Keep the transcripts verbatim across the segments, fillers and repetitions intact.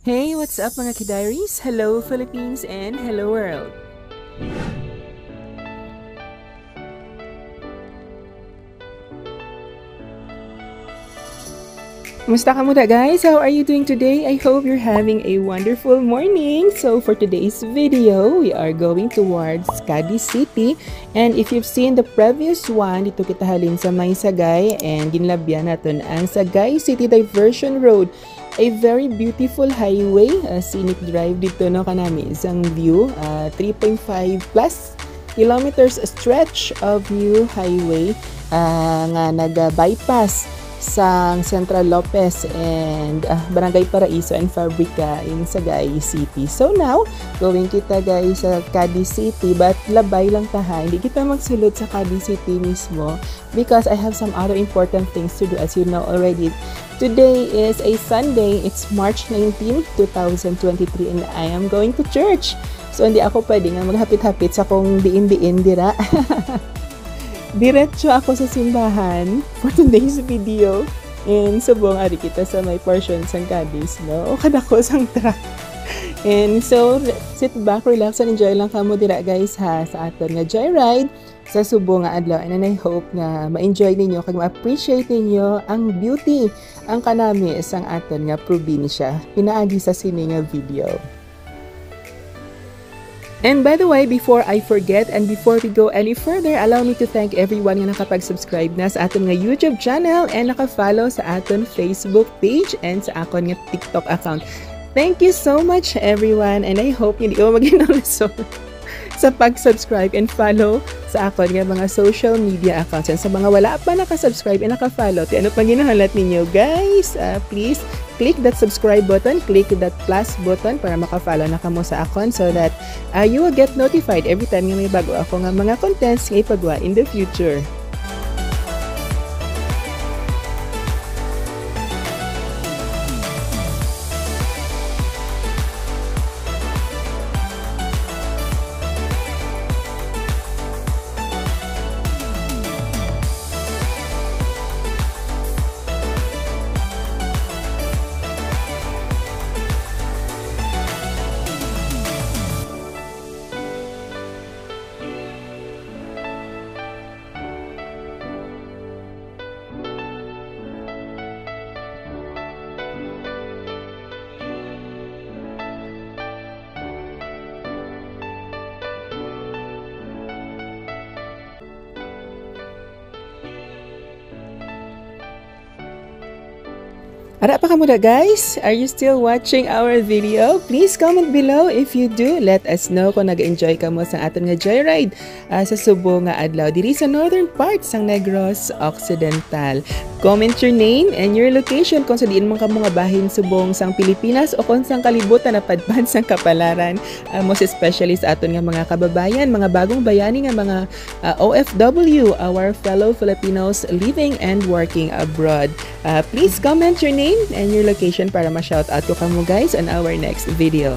Hey, what's up mga Kidairis? Hello Philippines and hello world! Kumusta ka muna guys? How are you doing today? I hope you're having a wonderful morning! So for today's video, we are going towards Cadiz City. And if you've seen the previous one, dito kita halin sa may Sagay and ginlabyan natin ang Sagay City Diversion Road. A very beautiful highway, uh, scenic drive dito no kanami. Isang view, uh, three point five plus kilometers stretch of new highway uh, nga naga-bypass sa Central Lopez and uh, Barangay Paraiso and Fabrica in Sagay City. So now, going kita guys sa Cadiz City but labay lang taha. Hindi kita magsulod sa Cadiz City mismo because I have some other important things to do as you know already. Today is a Sunday. It's March nineteenth, two thousand twenty-three and I am going to church. So hindi ako pwede nga maghapit-hapit sa kong diin-diin dira. Diretso ako sa simbahan for today's video. And subong ari kita sa may portion sang Cadiz, no? O kadako sang truck. And so sit back, relax and enjoy lang kamo dira guys ha sa aton nga joyride sa subo nga adlaw, and I hope nga ma-enjoy ninyo kag ma-appreciate ninyo ang beauty ang kanami sang aton nga probinsya pinaagi sa sini nga video. And by the way, before I forget and before we go any further, allow me to thank everyone nga nakapag-subscribe na sa aton nga YouTube channel and naka-follow sa aton Facebook page and sa akon nga TikTok account. Thank you so much everyone, and I hope hindi mo maging-alasok sa pag-subscribe and follow sa akon nga mga social media accounts. And sa mga wala pa naka-subscribe and naka-follow, ti ano pang ginahalat ninyo guys, uh, please click that subscribe button, click that plus button para maka-follow na kamo sa akon so that uh, you will get notified every time nga may bago ako nga mga contents nga ipagawa in the future. Ara pa ka muna guys? Are you still watching our video? Please comment below if you do. Let us know kung nag-enjoy ka mo sa aton nga joyride uh, sa subo nga adlaw diri sa northern part sang Negros Occidental. Comment your name and your location kung sa diin man ka mga bahin subong sang Pilipinas o kung sang kalibutan na padpan sang kapalaran. Uh, most especially sa aton nga mga kababayan, mga bagong bayani nga mga uh, O F W, our fellow Filipinos living and working abroad. Uh, please comment your name and your location para ma-shout out ko kamo guys on our next video.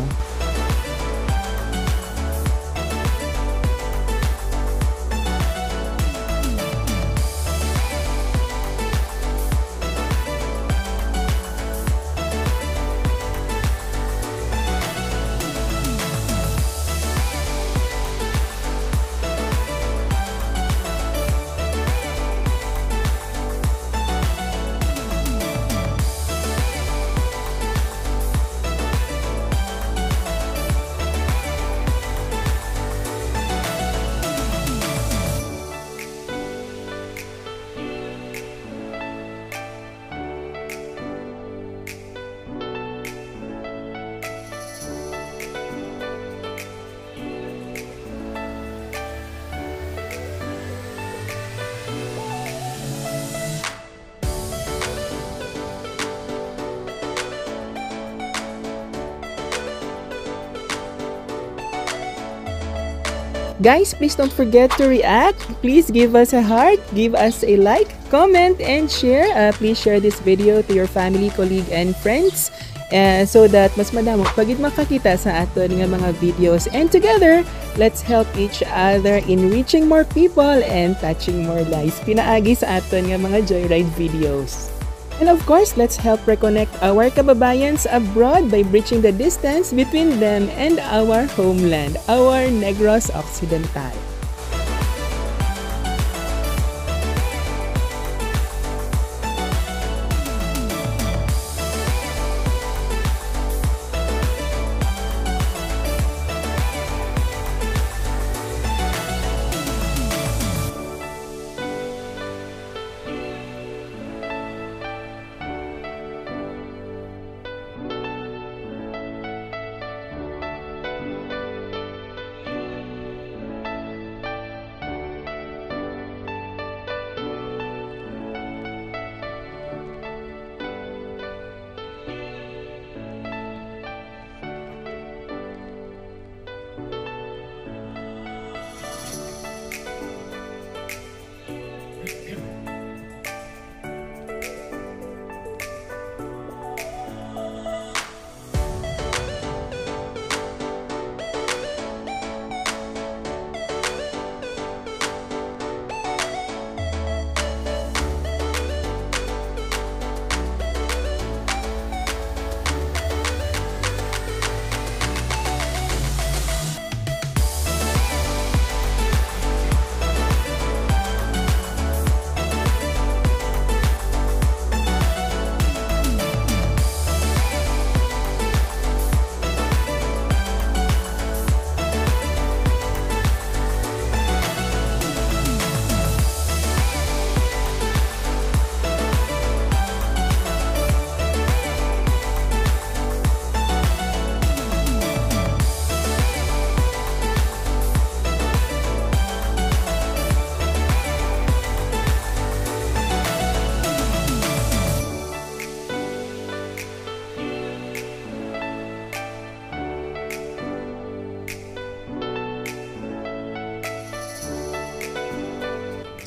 Guys, please don't forget to react. Please give us a heart, give us a like, comment, and share. Uh, please share this video to your family, colleague, and friends uh, so that mas madamog pagid makakita sa aton nga mga videos. And together, let's help each other in reaching more people and touching more lives. Pinaagi sa aton nga mga joyride videos. And of course, let's help reconnect our kababayans abroad by bridging the distance between them and our homeland, our Negros Occidental.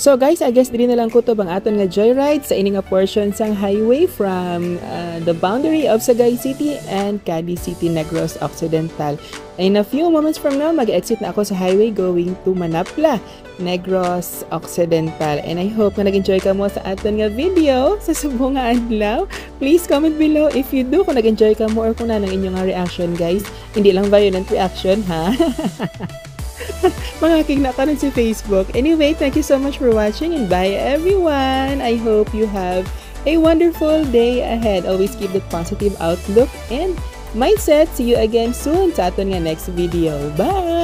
So guys, I guess dili na lang kutob ang aton nga joyride sa ining nga portion sang highway from uh, the boundary of Sagay City and Cadiz City, Negros Occidental. In a few moments from now, mag-exit na ako sa highway going to Manapla, Negros Occidental. And I hope na nag-enjoy ka mo sa aton nga video sa subong nga adlaw. Please comment below if you do kung nag-enjoy ka mo or kung nanang inyong reaction guys. Hindi lang violent reaction ha. Mga kignakanan si Facebook. Anyway, thank you so much for watching and bye everyone. I hope you have a wonderful day ahead. Always keep the positive outlook and mindset. See you again soon sa aton nga next video. Bye!